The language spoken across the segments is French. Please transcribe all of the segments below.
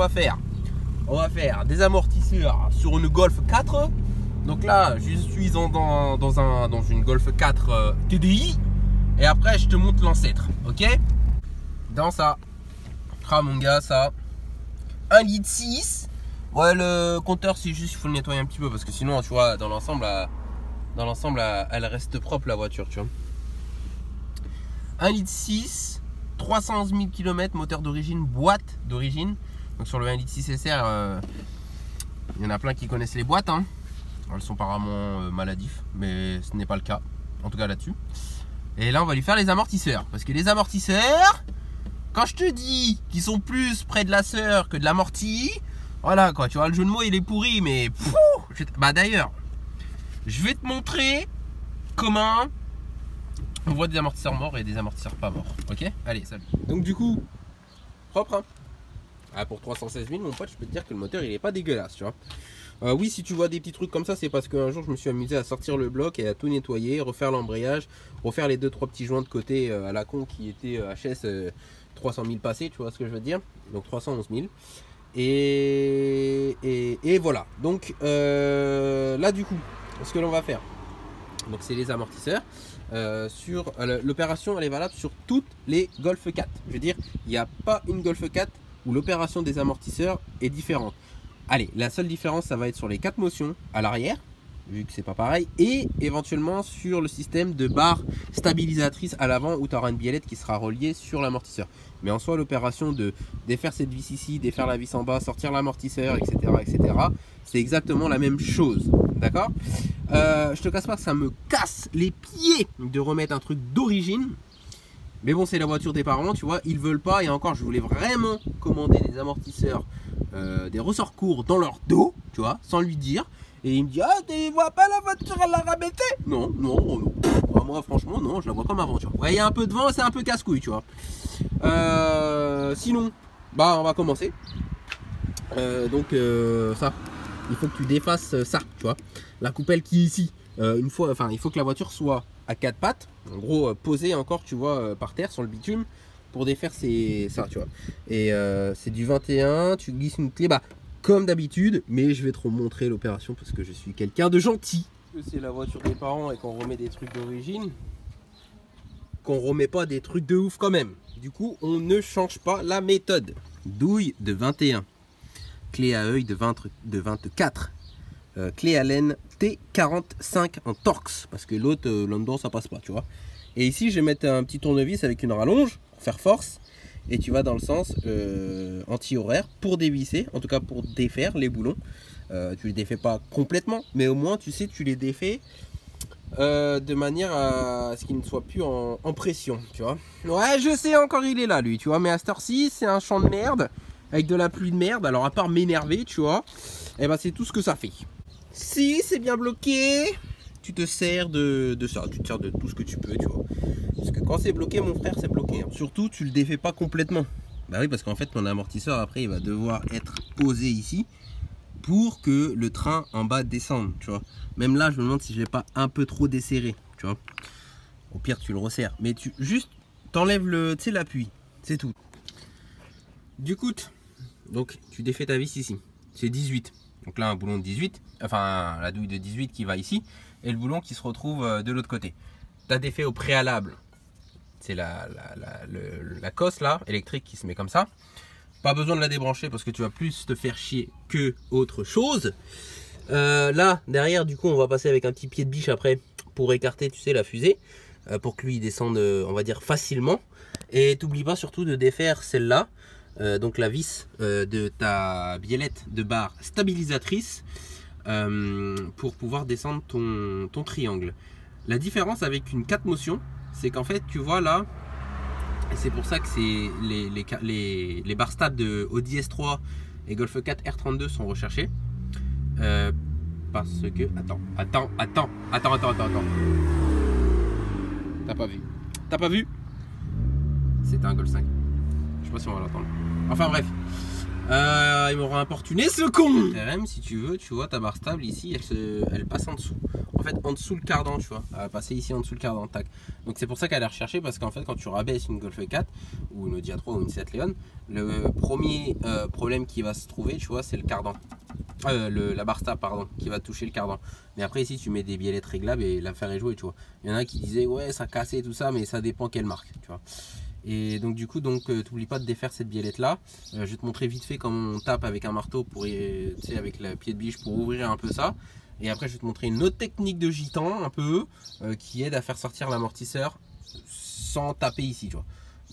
qu'on va faire. On va faire des amortisseurs sur une Golf 4. Donc là, je suis dans une Golf 4 TDI. Et après, je te montre l'ancêtre. Ok? Dans ça. Ah mon gars, ça. 1 litre 6. Ouais, le compteur, c'est juste, il faut le nettoyer un petit peu. Parce que sinon, tu vois, dans l'ensemble, elle reste propre la voiture, tu vois. 1 litre 6. 311 000 km, moteur d'origine, boîte d'origine. Donc sur le 1 litre 6 SR, il y en a plein qui connaissent les boîtes, hein. Elles sont apparemment maladifs, mais ce n'est pas le cas, en tout cas là-dessus. Et là, on va lui faire les amortisseurs. Parce que les amortisseurs, quand je te dis qu'ils sont plus près de la sœur que de l'amorti, voilà quoi, tu vois, le jeu de mots, il est pourri, mais... Pfff, bah d'ailleurs, je vais te montrer comment on voit des amortisseurs morts et des amortisseurs pas morts. Ok? Allez, salut. Donc du coup, propre, hein. Ah, pour 316 000, mon pote, je peux te dire que le moteur, il est pas dégueulasse, tu vois. Oui, si tu vois des petits trucs comme ça, c'est parce qu'un jour je me suis amusé à sortir le bloc et à tout nettoyer, refaire l'embrayage, refaire les 2-3 petits joints de côté à la con qui étaient HS 300 000 passés, tu vois ce que je veux dire. Donc 311 000. Et voilà. Donc là du coup, ce que l'on va faire, donc c'est les amortisseurs. Sur l'opération, elle est valable sur toutes les Golf 4. Je veux dire, il n'y a pas une Golf 4 où l'opération des amortisseurs est différente. Allez, la seule différence, ça va être sur les 4 motions à l'arrière, vu que c'est pas pareil, et éventuellement sur le système de barre stabilisatrice à l'avant où tu auras une biellette qui sera reliée sur l'amortisseur. Mais en soi, l'opération de défaire cette vis ici, défaire la vis en bas, sortir l'amortisseur, etc., etc., c'est exactement la même chose, d'accord? Je te casse pas que ça me casse les pieds de remettre un truc d'origine. Mais bon, c'est la voiture des parents, tu vois, ils veulent pas. Et encore, je voulais vraiment commander des amortisseurs, des ressorts courts dans leur dos, tu vois, sans lui dire. Et il me dit, ah, tu vois pas la voiture, elle l'a rabaissée? Non, non, pff, moi franchement, non, je la vois comme avant, tu vois. Ouais, il y a un peu de vent, c'est un peu casse-couille, tu vois. Sinon, bah, on va commencer. Ça, il faut que tu défasses ça, tu vois. La coupelle qui est ici, il faut que la voiture soit à 4 pattes, en gros posé encore, tu vois, par terre sur le bitume pour défaire ça, tu vois. Et c'est du 21, tu glisses une clé, bah comme d'habitude, mais je vais te remontrer l'opération parce que je suis quelqu'un de gentil. C'est la voiture des parents et qu'on remet des trucs d'origine, qu'on remet pas des trucs de ouf quand même. Du coup, on ne change pas la méthode. Douille de 21, clé à œil de 24. Clé Allen T45 en torx parce que l'autre là-dedans ça passe pas, tu vois. Et ici je vais mettre un petit tournevis avec une rallonge pour faire force et tu vas dans le sens anti-horaire pour dévisser, en tout cas pour défaire les boulons. Tu les défais pas complètement, mais au moins tu sais, tu les défais de manière à ce qu'il ne soit plus en pression, tu vois. Ouais, je sais, encore il est là lui, tu vois, mais à cette heure-ci c'est un champ de merde avec de la pluie de merde. Alors à part m'énerver, tu vois, et ben c'est tout ce que ça fait. Si c'est bien bloqué, tu te sers de ça, tu te sers de tout ce que tu peux, tu vois. Parce que quand c'est bloqué, mon frère, c'est bloqué. Surtout, tu le défais pas complètement. Bah oui, parce qu'en fait, ton amortisseur, après, il va devoir être posé ici pour que le train en bas descende, tu vois. Même là, je me demande si je vais pas un peu trop desserrer, tu vois. Au pire, tu le resserres. Mais tu juste, t'enlèves le, tu sais, l'appui, c'est tout. Du coup, donc, tu défais ta vis ici. C'est 18. Donc là, un boulon de 18, enfin la douille de 18 qui va ici, et le boulon qui se retrouve de l'autre côté. Tu as défait au préalable, c'est la cosse là, électrique, qui se met comme ça. Pas besoin de la débrancher parce que tu vas plus te faire chier que autre chose. Là, derrière, du coup, on va passer avec un petit pied de biche après pour écarter, tu sais, la fusée, pour que lui descende, on va dire, facilement. Et t'oublie pas surtout de défaire celle-là. Donc la vis de ta biellette de barre stabilisatrice pour pouvoir descendre ton triangle. La différence avec une 4 motions, c'est qu'en fait, tu vois là, c'est pour ça que c'est les barres stables de Audi S3 et Golf 4 R32 sont recherchées. Parce que... Attends. T'as pas vu? C'est un Golf 5. Je sais pas si on va l'entendre. Enfin bref, Ils m'auront importuné ce con. RM, si tu veux, tu vois ta barre stable ici, elle passe en dessous. En fait, en dessous le cardan, tu vois, elle va passer ici en dessous le cardan, tac. Donc c'est pour ça qu'elle est recherchée, parce qu'en fait quand tu rabaisses une Golf 4 ou une Audi A3 ou une Seat Leon, le premier problème qui va se trouver, tu vois, c'est le cardan. La barre stable, pardon, qui va toucher le cardan. Mais après ici tu mets des biellettes réglables et l'affaire est jouée, tu vois. Il y en a qui disaient ouais ça cassait tout ça, mais ça dépend quelle marque, tu vois. Et donc du coup, t'oublies pas de défaire cette biellette là. Je vais te montrer vite fait comment on tape avec un marteau pour, tu sais, avec le pied de biche pour ouvrir un peu ça. Et après je vais te montrer une autre technique de gitan un peu qui aide à faire sortir l'amortisseur sans taper ici, tu vois.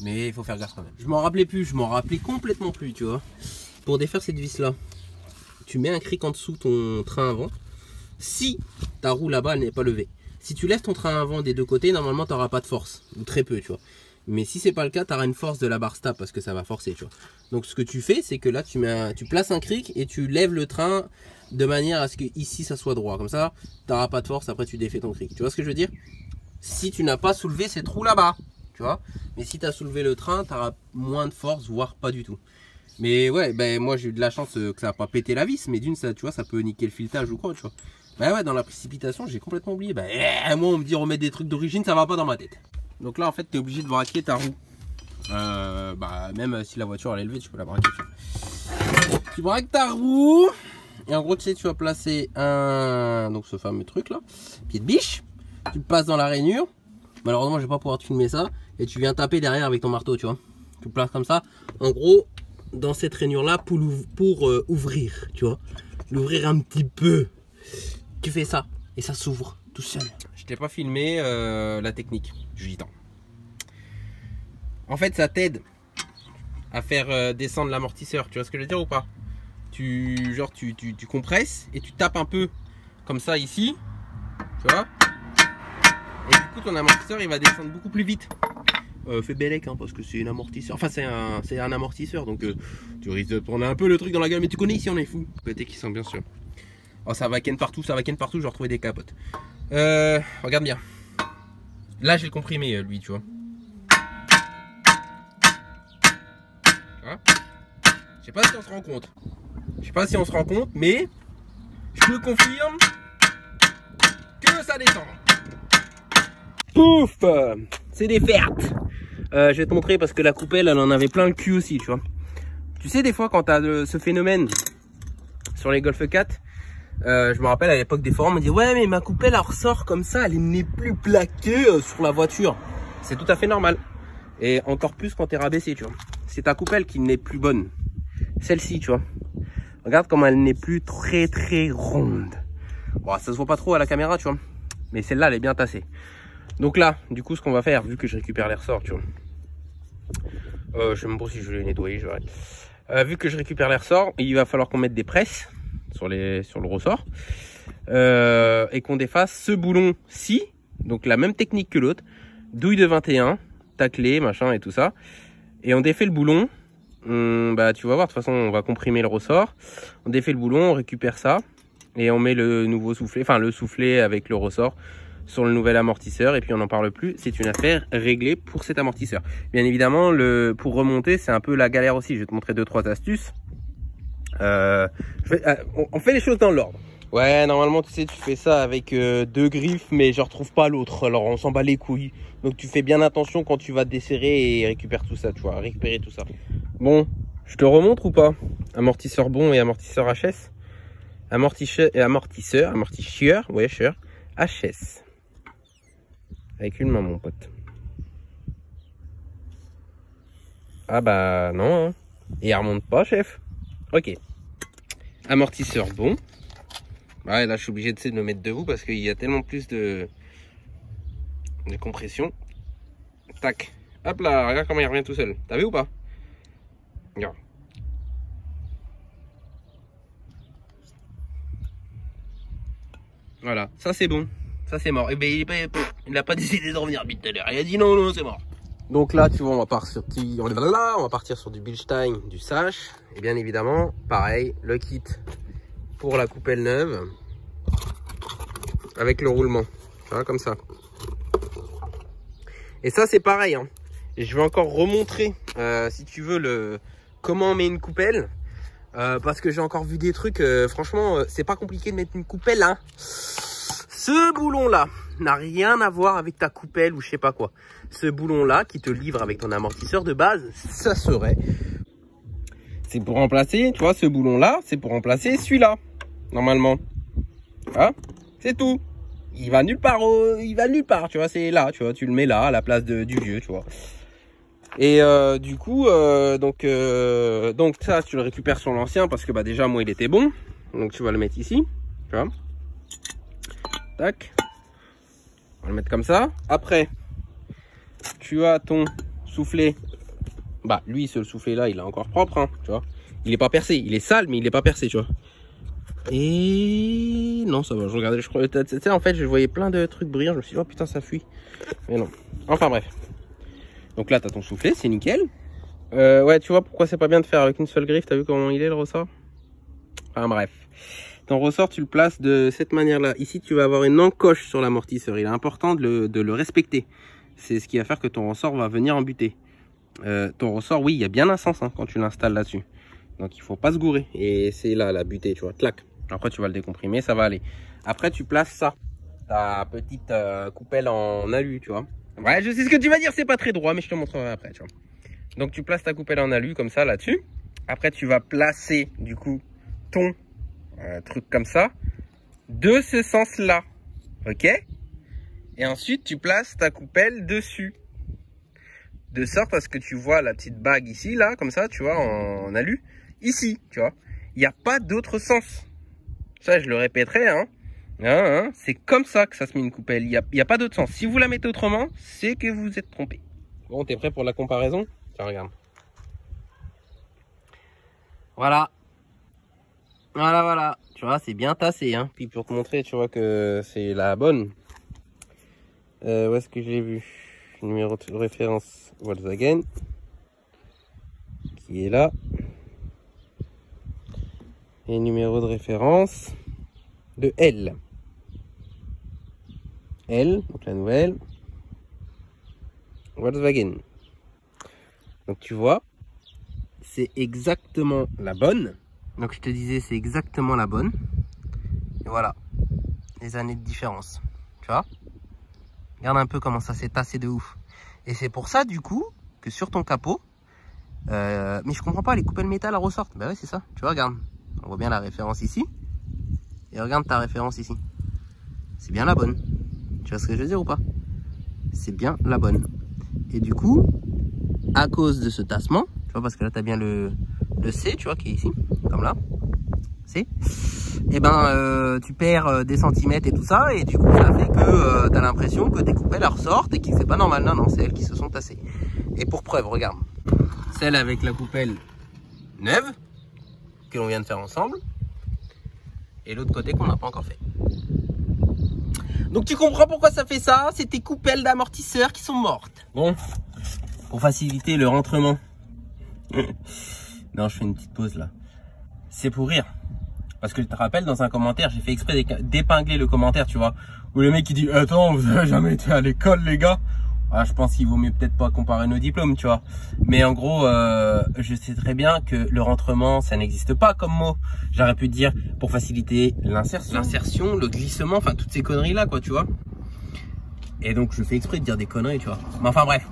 Mais il faut faire gaffe quand même. Je m'en rappelais complètement plus, tu vois. Pour défaire cette vis là, tu mets un cric en dessous ton train avant. Si ta roue là-bas elle n'est pas levée, si tu lèves ton train avant des deux côtés, normalement tu n'auras pas de force, ou très peu, tu vois. Mais si c'est pas le cas, tu auras une force de la barre stable parce que ça va forcer, tu vois. Donc ce que tu fais, c'est que là tu places un cric et tu lèves le train de manière à ce que ici ça soit droit. Comme ça, tu n'auras pas de force, après tu défais ton cric. Tu vois ce que je veux dire? Si tu n'as pas soulevé ces trous là-bas, tu vois. Mais si tu as soulevé le train, tu auras moins de force, voire pas du tout. Mais ouais, ben moi j'ai eu de la chance que ça n'a pas pété la vis, mais d'une, ça, tu vois, ça peut niquer le filetage ou quoi, tu vois. Bah ouais, dans la précipitation, j'ai complètement oublié. Bah moi on me dit remettre des trucs d'origine, ça va pas dans ma tête. Donc là en fait t'es obligé de braquer ta roue. Bah même si la voiture elle est élevée, tu peux la braquer. Tu braques ta roue et en gros tu sais, tu vas placer un, donc ce fameux truc là, pied de biche, tu le passes dans la rainure. Malheureusement je vais pas pouvoir te filmer ça. Et tu viens taper derrière avec ton marteau, tu vois. Tu le places comme ça, en gros, dans cette rainure là pour ouvrir, tu vois, l'ouvrir un petit peu. Tu fais ça et ça s'ouvre tout seul. Je t'ai pas filmé la technique du gitan. En fait ça t'aide à faire descendre l'amortisseur, tu vois ce que je veux dire ou pas? Tu compresses et tu tapes un peu comme ça ici, tu vois, et du coup ton amortisseur il va descendre beaucoup plus vite. Fais bellec, hein, parce que c'est un amortisseur, enfin c'est un amortisseur, donc tu risques de prendre un peu le truc dans la gueule, mais tu connais ici on est fou. Pété qui sent bien sûr. Oh ça va ken partout, j'ai retrouvé des capotes. Regarde bien. Là j'ai le comprimé lui, tu vois. Hein, je sais pas si on se rend compte. Je sais pas si on se rend compte, mais je te confirme que ça descend. Pouf, c'est des pertes. Je vais te montrer parce que la coupelle elle en avait plein le cul aussi, tu vois. Tu sais des fois quand tu as ce phénomène sur les Golf 4, je me rappelle à l'époque des forums on me dit ouais mais ma coupelle elle ressort comme ça, elle n'est plus plaquée sur la voiture. C'est tout à fait normal, et encore plus quand t'es rabaissé, tu vois. C'est ta coupelle qui n'est plus bonne, celle-ci, tu vois. Regarde comme elle n'est plus très ronde. Bon, ça se voit pas trop à la caméra, tu vois, mais celle-là elle est bien tassée. Donc là du coup ce qu'on va faire, vu que je récupère les ressorts, tu vois, je sais même pas si je vais les nettoyer, je verrai. Vu que je récupère les ressorts, il va falloir qu'on mette des presses sur le ressort, et qu'on défasse ce boulon-ci, donc la même technique que l'autre, douille de 21, taclé, machin et tout ça, et on défait le boulon. Bah tu vas voir, de toute façon on va comprimer le ressort, on défait le boulon, on récupère ça, et on met le nouveau soufflet, enfin le soufflet avec le ressort sur le nouvel amortisseur, et puis on n'en parle plus, c'est une affaire réglée pour cet amortisseur. Bien évidemment, pour remonter c'est un peu la galère aussi, je vais te montrer 2-3 astuces. On fait les choses dans l'ordre. Ouais, normalement tu sais tu fais ça avec deux griffes, mais je retrouve pas l'autre, alors on s'en bat les couilles. Donc tu fais bien attention quand tu vas desserrer et récupérer tout ça, tu vois, récupérer tout ça. Bon, je te remontre ou pas? Amortisseur bon et amortisseur HS. Amortisseur, ouais, sure. HS. Avec une main, mon pote. Ah bah non, hein. Et elle remonte pas, chef. Ok. Amortisseur bon. Ouais, là je suis obligé de me mettre debout parce qu'il y a tellement plus de compression. Tac. Hop là, regarde comment il revient tout seul. T'as vu ou pas? Regarde. Voilà, ça c'est bon. Ça c'est mort. Et ben il n'a pas décidé de revenir vite tout à l'heure. Il a dit non, c'est mort. Donc là, tu vois, on va partir sur du Bilstein, du Sachs. Et bien évidemment, pareil, le kit pour la coupelle neuve avec le roulement. Voilà, comme ça. Et ça, c'est pareil, hein. Et je vais encore remontrer, si tu veux, comment on met une coupelle. parce que j'ai encore vu des trucs, franchement, c'est pas compliqué de mettre une coupelle, hein. Ce boulon-là n'a rien à voir avec ta coupelle ou je sais pas quoi. Ce boulon-là qui te livre avec ton amortisseur de base, ça serait... C'est pour remplacer, tu vois, ce boulon-là, c'est pour remplacer celui-là, normalement. Hein, c'est tout. Il va nulle part, il va nulle part, tu vois, c'est là, tu vois, tu le mets là, à la place du vieux, tu vois. Et du coup, donc ça, tu le récupères sur l'ancien parce que bah déjà, moi, il était bon. Donc, tu vas le mettre ici, tu vois. Tac. On va le mettre comme ça. Après, tu as ton soufflet. Bah, lui, ce soufflet-là, il est encore propre, hein, tu vois. Il n'est pas percé. Il est sale, mais il n'est pas percé, tu vois. Et... non, ça va, je regardais, je crois... Tu sais, en fait, je voyais plein de trucs brillants. Je me suis dit, oh putain, ça fuit. Mais non. Enfin, bref. Donc là, tu as ton soufflet, c'est nickel. Ouais, tu vois pourquoi c'est pas bien de faire avec une seule griffe. T'as vu comment il est, le ressort? Enfin, bref. Ton ressort, tu le places de cette manière-là. Ici, tu vas avoir une encoche sur l'amortisseur. Il est important de le respecter. C'est ce qui va faire que ton ressort va venir embuter. Ton ressort, oui, il y a bien un sens, hein, quand tu l'installes là-dessus. Donc, il faut pas se gourer. Et c'est là, la butée, tu vois, clac. Après, tu vas le décomprimer, ça va aller. Après, tu places ça. Ta petite coupelle en alu, tu vois. Ouais, je sais ce que tu vas dire, c'est pas très droit, mais je te montrerai après, tu vois. Donc, tu places ta coupelle en alu, comme ça, là-dessus. Après, tu vas placer, du coup, ton truc comme ça, de ce sens-là, ok? Et ensuite, tu places ta coupelle dessus. De sorte à ce que tu vois la petite bague ici, là, comme ça, tu vois, en alu, ici, tu vois. Il n'y a pas d'autre sens. Ça, je le répéterai, hein. C'est comme ça que ça se met une coupelle. Il n'y a pas d'autre sens. Si vous la mettez autrement, c'est que vous vous êtes trompé. Bon, t'es prêt pour la comparaison? Tiens, regarde. Voilà. Voilà, voilà. Tu vois, c'est bien tassé, hein. Puis pour te montrer, tu vois que c'est la bonne. Où est-ce que je l'ai vu? Numéro de référence Volkswagen qui est là et numéro de référence de L, donc la nouvelle Volkswagen. Donc tu vois, c'est exactement la bonne. Donc je te disais, c'est exactement la bonne. Et voilà les années de différence, tu vois. Regarde un peu comment ça s'est tassé de ouf. Et c'est pour ça, du coup, que sur ton capot... mais je comprends pas, les coupelles métal ressortent. Bah ben ouais, c'est ça. Tu vois, regarde. On voit bien la référence ici. Et regarde ta référence ici. C'est bien la bonne. Tu vois ce que je veux dire ou pas? C'est bien la bonne. Et du coup, à cause de ce tassement... Tu vois, parce que là, tu as bien le C, tu vois, qui est ici. Comme là. C. Et ben tu perds des centimètres et tout ça, et du coup ça fait que t'as l'impression que tes coupelles ressortent et que c'est pas normal. Non, non, c'est elles qui se sont tassées. Et pour preuve, regarde, celle avec la coupelle neuve que l'on vient de faire ensemble, et l'autre côté qu'on n'a pas encore fait. Donc tu comprends pourquoi ça fait ça, c'est tes coupelles d'amortisseurs qui sont mortes. Bon, pour faciliter le rentrement. Non, je fais une petite pause là. C'est pour rire. Parce que je te rappelle, dans un commentaire, j'ai fait exprès d'épingler le commentaire, tu vois. Où le mec qui dit « Attends, vous avez jamais été à l'école, les gars ?» Ah, je pense qu'il vaut mieux peut-être pas comparer nos diplômes, tu vois. Mais en gros, je sais très bien que le rentrement, ça n'existe pas comme mot. J'aurais pu dire pour faciliter l'insertion, le glissement, enfin toutes ces conneries-là, quoi, tu vois. Et donc, je fais exprès de dire des conneries, tu vois. Mais enfin, bref.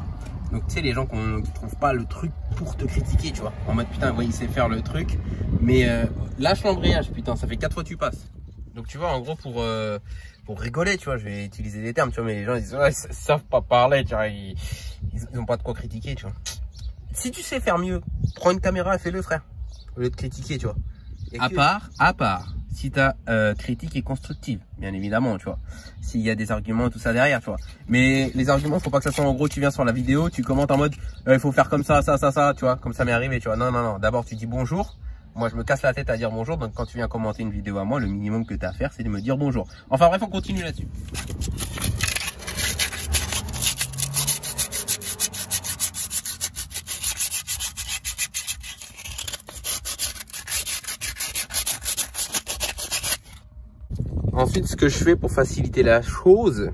Donc, tu sais, les gens qui ne trouvent pas le truc pour te critiquer, tu vois. En mode, putain, ouais, il sait faire le truc. Mais lâche l'embrayage, putain, ça fait 4 fois que tu passes. Donc, tu vois, en gros, pour rigoler, tu vois, je vais utiliser des termes, tu vois. Mais les gens, ils disent, ouais, ils savent pas parler, tu vois. Ils n'ont pas de quoi critiquer, tu vois. Si tu sais faire mieux, prends une caméra et fais-le, frère. Au lieu de critiquer, tu vois. À part, si ta critique est constructive, bien évidemment, tu vois. S'il y a des arguments, tout ça derrière, tu vois. Mais les arguments, faut pas que ça soit en gros, tu viens sur la vidéo, tu commentes en mode, il faut faire comme ça, ça, ça, ça, tu vois, comme ça m'est arrivé, tu vois. Non, non, non. D'abord, tu dis bonjour. Moi, je me casse la tête à dire bonjour. Donc, quand tu viens commenter une vidéo à moi, le minimum que tu as à faire, c'est de me dire bonjour. Enfin, bref, on continue là-dessus. Ensuite, ce que je fais pour faciliter la chose,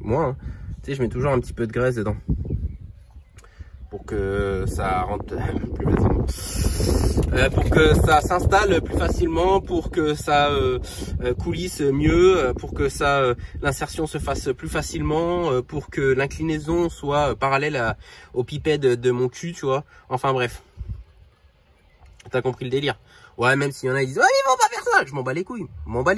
moi, hein, tu sais, je mets toujours un petit peu de graisse dedans pour que ça rentre plus facilement. pour que ça s'installe plus facilement, pour que ça coulisse mieux, pour que ça l'insertion se fasse plus facilement, pour que l'inclinaison soit parallèle au pipette de mon cul, tu vois. Enfin bref, t'as compris le délire. Ouais, même s'il y en a qui disent ouais, ils vont pas faire ça, je m'en bats les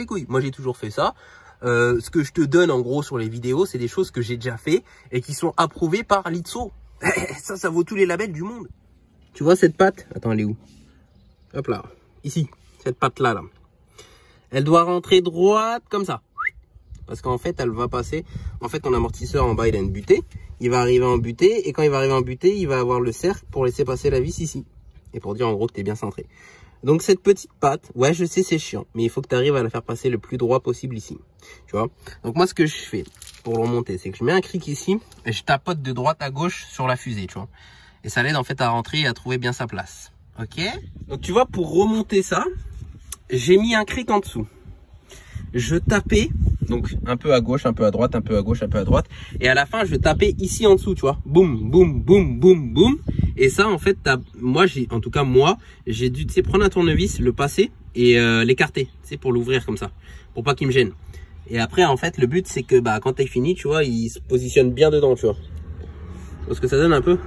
couilles, moi j'ai toujours fait ça. Ce que je te donne en gros sur les vidéos, c'est des choses que j'ai déjà fait et qui sont approuvées par l'ITSO. Ça, ça vaut tous les labels du monde. Tu vois cette patte? Attends, elle est où? Hop là, ici, cette patte là, là. Elle doit rentrer droite comme ça. Parce qu'en fait, elle va passer. En fait, ton amortisseur en bas, il a une butée. Il va arriver en butée et quand il va arriver en butée, il va avoir le cercle pour laisser passer la vis ici. Et pour dire en gros que t'es bien centré. Donc cette petite patte, ouais je sais c'est chiant, mais il faut que tu arrives à la faire passer le plus droit possible ici, tu vois. Donc moi ce que je fais pour le remonter, c'est que je mets un cric ici, et je tapote de droite à gauche sur la fusée, tu vois. Et ça l'aide en fait à rentrer et à trouver bien sa place, ok. Donc tu vois, pour remonter ça, j'ai mis un cric en dessous. Je tapais, donc un peu à gauche, un peu à droite, un peu à gauche, un peu à droite. Et à la fin, je tapais ici en dessous, tu vois. Boum, boum, boum, boum, boum. Et ça, en fait, moi, en tout cas, moi, j'ai dû, tu sais, prendre un tournevis, le passer et l'écarter, tu sais, pour l'ouvrir comme ça, pour pas qu'il me gêne. Et après, en fait, le but, c'est que, bah, quand t'es fini, tu vois, il se positionne bien dedans, tu vois. Parce que ça donne un peu.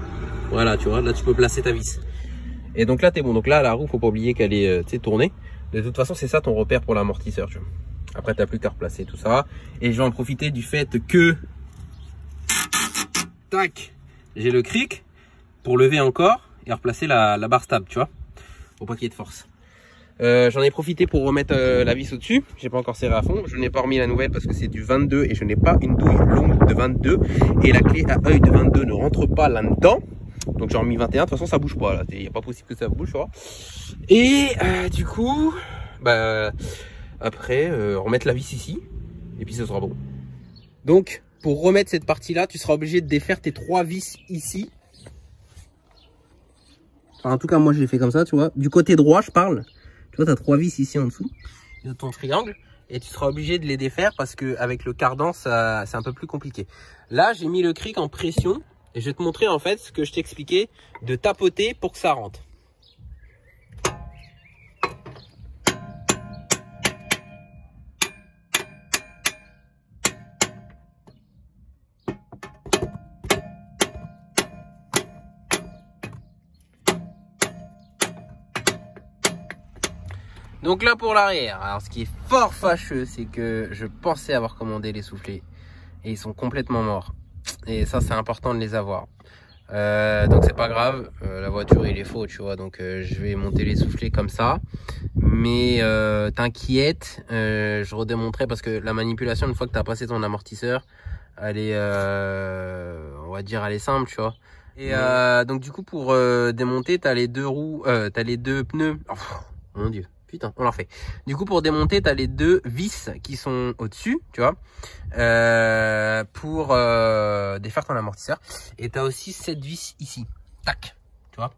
Voilà, tu vois, là, tu peux placer ta vis. Et donc là, t'es bon. Donc là, la roue, faut pas oublier qu'elle est, tu sais, tournée. De toute façon, c'est ça ton repère pour l'amortisseur, tu vois. Après, t'as plus qu'à replacer tout ça. Et je vais en profiter du fait que, tac, j'ai le cric pour lever encore et replacer la barre stable, tu vois. Faut pas qu'il y ait de force. J'en ai profité pour remettre la vis au-dessus. J'ai pas encore serré à fond. Je n'ai pas remis la nouvelle parce que c'est du 22 et je n'ai pas une douille longue de 22. Et la clé à œil de 22 ne rentre pas là-dedans. Donc j'en ai remis 21. De toute façon, ça bouge pas. Il n'y a pas possible que ça bouge, tu vois. Et du coup, bah... Après, remettre la vis ici, et puis ce sera bon. Donc, pour remettre cette partie-là, tu seras obligé de défaire tes 3 vis ici. Enfin, en tout cas, moi, je l'ai fait comme ça, tu vois. Du côté droit, je parle. Tu vois, tu as 3 vis ici en dessous de ton triangle, et tu seras obligé de les défaire parce qu'avec le cardan, c'est un peu plus compliqué. Là, j'ai mis le cric en pression, et je vais te montrer, en fait, ce que je t'expliquais, de tapoter pour que ça rentre. Donc là pour l'arrière, alors ce qui est fort fâcheux, c'est que je pensais avoir commandé les soufflets et ils sont complètement morts. Et ça, c'est important de les avoir. Donc c'est pas grave, la voiture il est faux, tu vois, donc je vais monter les soufflets comme ça. Mais t'inquiète, je redémontrerai parce que la manipulation, une fois que tu as passé ton amortisseur, elle est, on va dire, elle est simple, tu vois. Et donc du coup pour démonter, t'as les deux roues, t'as les deux pneus. Oh, mon Dieu. Putain, on l'a refait. Du coup, pour démonter, tu as les deux vis qui sont au-dessus, tu vois, pour défaire ton amortisseur. Et tu as aussi cette vis ici. Tac, tu vois.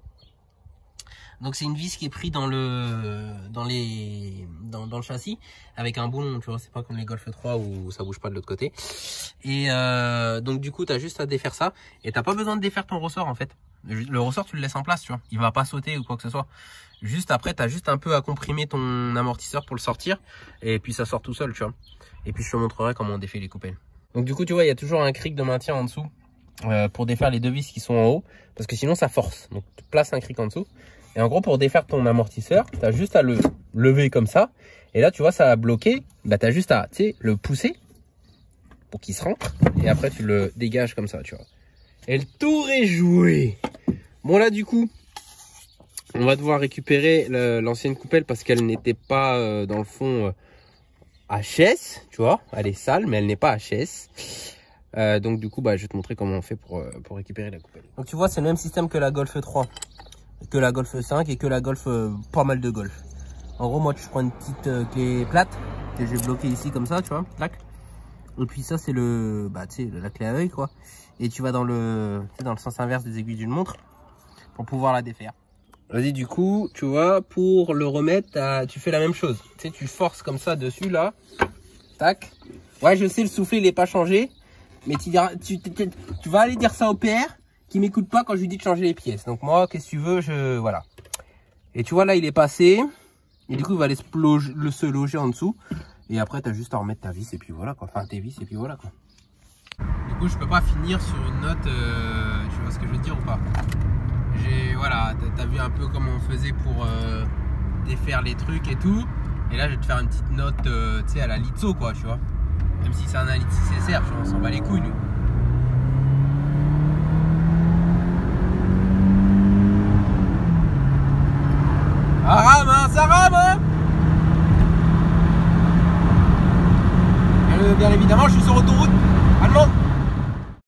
Donc, c'est une vis qui est prise dans le châssis avec un boulon, tu vois. C'est pas comme les Golf 3 où ça bouge pas de l'autre côté. Et donc, du coup, tu as juste à défaire ça. Et t'as pas besoin de défaire ton ressort, en fait. Le ressort, tu le laisses en place, tu vois. Il va pas sauter ou quoi que ce soit. Juste après, tu as juste un peu à comprimer ton amortisseur pour le sortir. Et puis, ça sort tout seul, tu vois. Et puis, je te montrerai comment on défait les coupelles. Donc, du coup, tu vois, il y a toujours un cric de maintien en dessous pour défaire les deux vis qui sont en haut. Parce que sinon, ça force. Donc, tu places un cric en dessous. Et en gros, pour défaire ton amortisseur, tu as juste à le lever comme ça. Et là, tu vois, ça a bloqué. Bah, tu as juste à, tu sais, le pousser pour qu'il se rentre. Et après, tu le dégages comme ça, tu vois. Et le tour est joué. Bon là du coup, on va devoir récupérer l'ancienne coupelle parce qu'elle n'était pas dans le fond HS, tu vois. Elle est sale mais elle n'est pas HS. Donc du coup, bah, je vais te montrer comment on fait pour récupérer la coupelle. Donc tu vois, c'est le même système que la Golf 3, que la Golf 5 et que la Golf, pas mal de Golf. En gros, moi je prends une petite clé plate que j'ai bloquée ici comme ça, tu vois. Tac. Et puis ça, c'est le, bah, tu sais, la clé à œil, quoi. Et tu vas dans le, tu sais, dans le sens inverse des aiguilles d'une montre pour pouvoir la défaire. Vas-y, du coup, tu vois, pour le remettre, tu fais la même chose. Tu sais, tu forces comme ça dessus, là. Tac. Ouais, je sais, le soufflet, il n'est pas changé. Mais tu vas aller dire ça au PR qui m'écoute pas quand je lui dis de changer les pièces. Donc moi, qu'est-ce que tu veux, voilà. Et tu vois, là, il est passé. Et du coup, il va aller se loger en dessous. Et après, tu as juste à remettre ta vis et puis voilà, quoi. Enfin, tes vis et puis voilà, quoi. Du coup, je peux pas finir sur une note, tu vois ce que je veux dire ou pas? Voilà, t'as vu un peu comment on faisait pour défaire les trucs et tout. Et là, je vais te faire une petite note, tu sais, à la litso, quoi, tu vois. Même si c'est un analytique CSR, on s'en bat les couilles, nous. Ah, rame, hein, ça rame, hein. Bien évidemment, je suis sur autoroute.